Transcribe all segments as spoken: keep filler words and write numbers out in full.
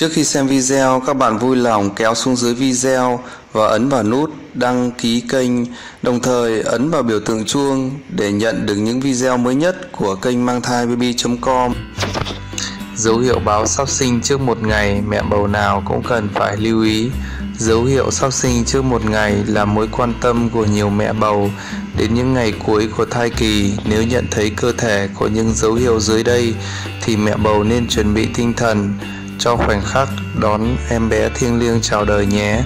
Trước khi xem video, các bạn vui lòng kéo xuống dưới video và ấn vào nút đăng ký kênh, đồng thời ấn vào biểu tượng chuông để nhận được những video mới nhất của kênh mang thai baby chấm com. Dấu hiệu báo sắp sinh trước một ngày, mẹ bầu nào cũng cần phải lưu ý. Dấu hiệu sắp sinh trước một ngày là mối quan tâm của nhiều mẹ bầu đến những ngày cuối của thai kỳ. Nếu nhận thấy cơ thể có những dấu hiệu dưới đây thì mẹ bầu nên chuẩn bị tinh thần cho khoảnh khắc đón em bé thiêng liêng chào đời nhé.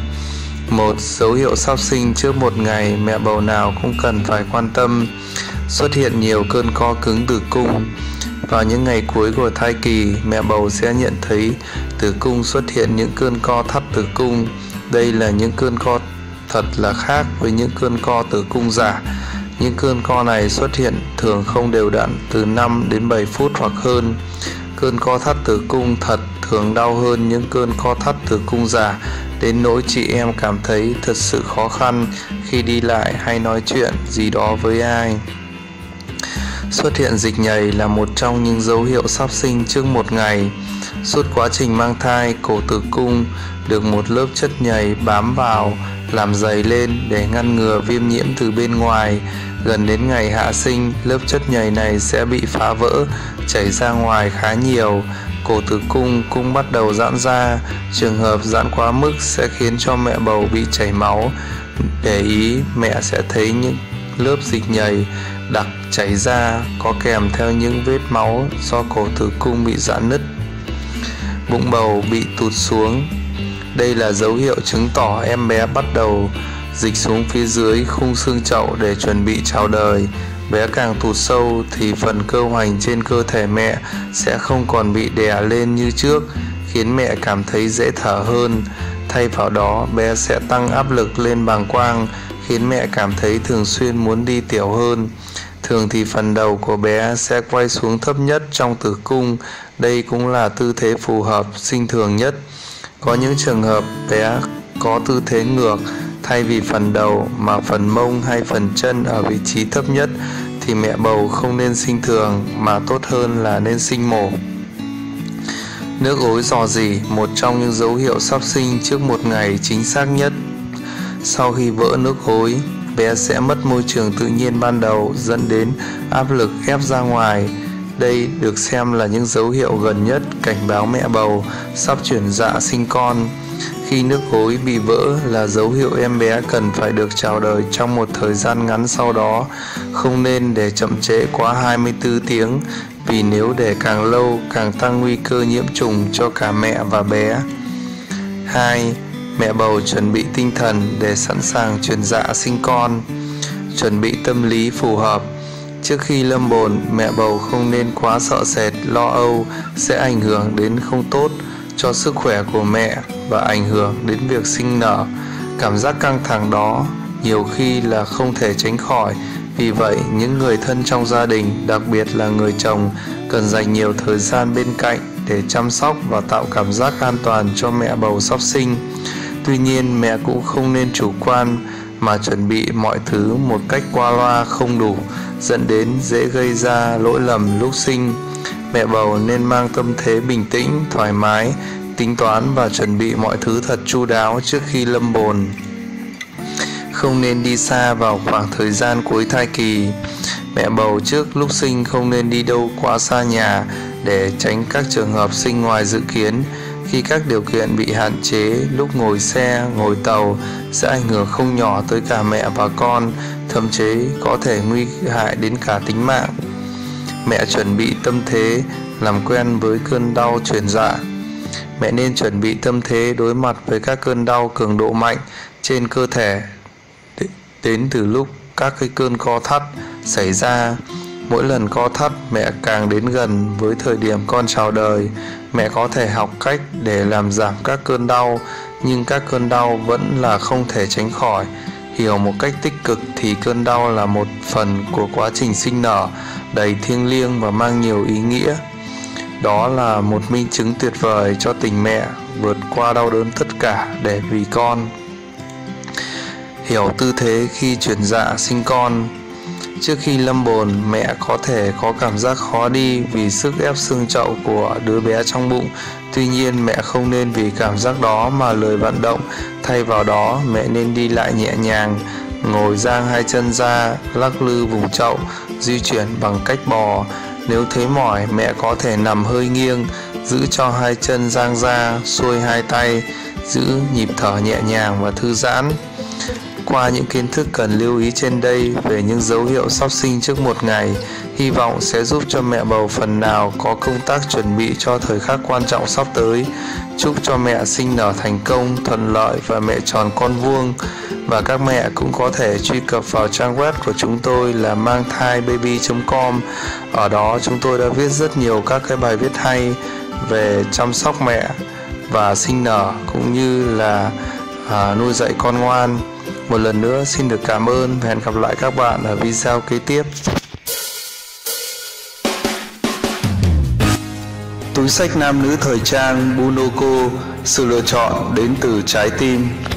Một, dấu hiệu sắp sinh trước một ngày mẹ bầu nào cũng cần phải quan tâm. Xuất hiện nhiều cơn co cứng tử cung. Vào những ngày cuối của thai kỳ, mẹ bầu sẽ nhận thấy tử cung xuất hiện những cơn co thắt tử cung. Đây là những cơn co thật là khác với những cơn co tử cung giả. Những cơn co này xuất hiện thường không đều đặn, từ năm đến bảy phút hoặc hơn. Cơn co thắt tử cung thật thường đau hơn những cơn co thắt tử cung giả, đến nỗi chị em cảm thấy thật sự khó khăn khi đi lại hay nói chuyện gì đó với ai. Xuất hiện dịch nhầy là một trong những dấu hiệu sắp sinh trước một ngày. Suốt quá trình mang thai, cổ tử cung được một lớp chất nhầy bám vào, làm dày lên để ngăn ngừa viêm nhiễm từ bên ngoài. Gần đến ngày hạ sinh, lớp chất nhầy này sẽ bị phá vỡ, chảy ra ngoài khá nhiều. Cổ tử cung cũng bắt đầu giãn ra, trường hợp giãn quá mức sẽ khiến cho mẹ bầu bị chảy máu. Để ý, mẹ sẽ thấy những lớp dịch nhầy đặc chảy ra, có kèm theo những vết máu do cổ tử cung bị giãn nứt. Bụng bầu bị tụt xuống. Đây là dấu hiệu chứng tỏ em bé bắt đầu dịch xuống phía dưới khung xương chậu để chuẩn bị chào đời. Bé càng tụt sâu thì phần cơ hoành trên cơ thể mẹ sẽ không còn bị đè lên như trước, khiến mẹ cảm thấy dễ thở hơn. Thay vào đó, bé sẽ tăng áp lực lên bàng quang, khiến mẹ cảm thấy thường xuyên muốn đi tiểu hơn. Thường thì phần đầu của bé sẽ quay xuống thấp nhất trong tử cung. Đây cũng là tư thế phù hợp sinh thường nhất. Có những trường hợp bé có tư thế ngược, thay vì phần đầu mà phần mông hay phần chân ở vị trí thấp nhất thì mẹ bầu không nên sinh thường mà tốt hơn là nên sinh mổ. Nước ối rò rỉ, một trong những dấu hiệu sắp sinh trước một ngày chính xác nhất. Sau khi vỡ nước ối, bé sẽ mất môi trường tự nhiên ban đầu, dẫn đến áp lực ép ra ngoài. Đây được xem là những dấu hiệu gần nhất cảnh báo mẹ bầu sắp chuyển dạ sinh con. Khi nước ối bị vỡ là dấu hiệu em bé cần phải được chào đời trong một thời gian ngắn sau đó, không nên để chậm trễ quá hai mươi tư tiếng, vì nếu để càng lâu càng tăng nguy cơ nhiễm trùng cho cả mẹ và bé. Hai, mẹ bầu chuẩn bị tinh thần để sẵn sàng truyền dạ sinh con. Chuẩn bị tâm lý phù hợp. Trước khi lâm bồn, mẹ bầu không nên quá sợ sệt, lo âu, sẽ ảnh hưởng đến không tốt cho sức khỏe của mẹ và ảnh hưởng đến việc sinh nở. Cảm giác căng thẳng đó nhiều khi là không thể tránh khỏi. Vì vậy, những người thân trong gia đình, đặc biệt là người chồng, cần dành nhiều thời gian bên cạnh để chăm sóc và tạo cảm giác an toàn cho mẹ bầu sắp sinh. Tuy nhiên, mẹ cũng không nên chủ quan mà chuẩn bị mọi thứ một cách qua loa không đủ, dẫn đến dễ gây ra lỗi lầm lúc sinh. Mẹ bầu nên mang tâm thế bình tĩnh, thoải mái, tính toán và chuẩn bị mọi thứ thật chu đáo trước khi lâm bồn. Không nên đi xa vào khoảng thời gian cuối thai kỳ. Mẹ bầu trước lúc sinh không nên đi đâu quá xa nhà để tránh các trường hợp sinh ngoài dự kiến. Khi các điều kiện bị hạn chế, lúc ngồi xe, ngồi tàu sẽ ảnh hưởng không nhỏ tới cả mẹ và con, thậm chí có thể nguy hại đến cả tính mạng. Mẹ chuẩn bị tâm thế làm quen với cơn đau chuyển dạ. Mẹ nên chuẩn bị tâm thế đối mặt với các cơn đau cường độ mạnh trên cơ thể đến từ lúc các cái cơn co thắt xảy ra. Mỗi lần co thắt, mẹ càng đến gần với thời điểm con chào đời. Mẹ có thể học cách để làm giảm các cơn đau, nhưng các cơn đau vẫn là không thể tránh khỏi. Hiểu một cách tích cực thì cơn đau là một phần của quá trình sinh nở đầy thiêng liêng và mang nhiều ý nghĩa. Đó là một minh chứng tuyệt vời cho tình mẹ vượt qua đau đớn tất cả để vì con. Hiểu tư thế khi chuyển dạ sinh con. Trước khi lâm bồn, mẹ có thể có cảm giác khó đi vì sức ép xương chậu của đứa bé trong bụng Tuy nhiên, mẹ không nên vì cảm giác đó mà lười vận động, thay vào đó mẹ nên đi lại nhẹ nhàng, ngồi giang hai chân ra, lắc lư vùng chậu, di chuyển bằng cách bò. Nếu thấy mỏi, mẹ có thể nằm hơi nghiêng, giữ cho hai chân giang ra, xuôi hai tay, giữ nhịp thở nhẹ nhàng và thư giãn. Qua những kiến thức cần lưu ý trên đây về những dấu hiệu sắp sinh trước một ngày, hy vọng sẽ giúp cho mẹ bầu phần nào có công tác chuẩn bị cho thời khắc quan trọng sắp tới. Chúc cho mẹ sinh nở thành công, thuận lợi và mẹ tròn con vuông. Và các mẹ cũng có thể truy cập vào trang web của chúng tôi là mang thai baby chấm com. Ở đó chúng tôi đã viết rất nhiều các cái bài viết hay về chăm sóc mẹ và sinh nở, cũng như là à, nuôi dạy con ngoan. Một lần nữa xin được cảm ơn và hẹn gặp lại các bạn ở video kế tiếp. Túi xách nam nữ thời trang Bunoko, sự lựa chọn đến từ trái tim.